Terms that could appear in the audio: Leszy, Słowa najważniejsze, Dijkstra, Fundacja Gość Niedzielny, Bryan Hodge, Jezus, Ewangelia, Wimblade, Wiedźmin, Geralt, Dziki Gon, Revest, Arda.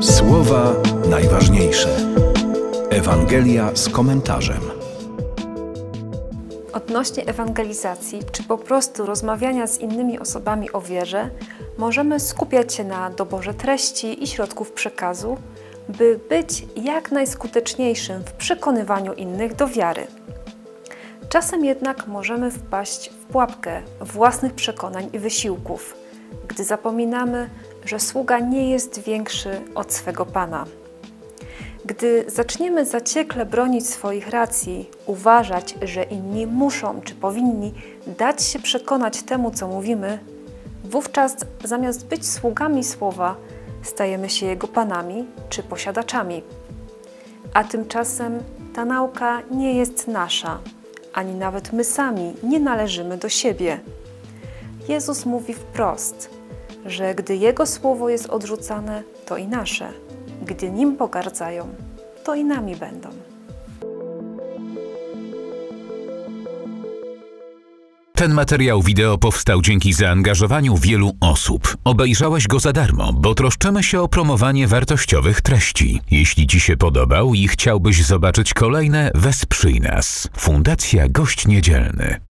Słowa najważniejsze. Ewangelia z komentarzem. Odnośnie ewangelizacji, czy po prostu rozmawiania z innymi osobami o wierze, możemy skupiać się na doborze treści i środków przekazu, by być jak najskuteczniejszym w przekonywaniu innych do wiary. Czasem jednak możemy wpaść w pułapkę własnych przekonań i wysiłków, gdy zapominamy, że sługa nie jest większy od swego Pana. Gdy zaczniemy zaciekle bronić swoich racji, uważać, że inni muszą czy powinni dać się przekonać temu, co mówimy, wówczas zamiast być sługami Słowa, stajemy się jego panami czy posiadaczami. A tymczasem ta nauka nie jest nasza, ani nawet my sami nie należymy do siebie. Jezus mówi wprost, że gdy Jego Słowo jest odrzucane, to i nasze. Gdy Nim pogardzają, to i nami będą. Ten materiał wideo powstał dzięki zaangażowaniu wielu osób. Obejrzałeś go za darmo, bo troszczymy się o promowanie wartościowych treści. Jeśli Ci się podobał i chciałbyś zobaczyć kolejne, wesprzyj nas. Fundacja Gość Niedzielny.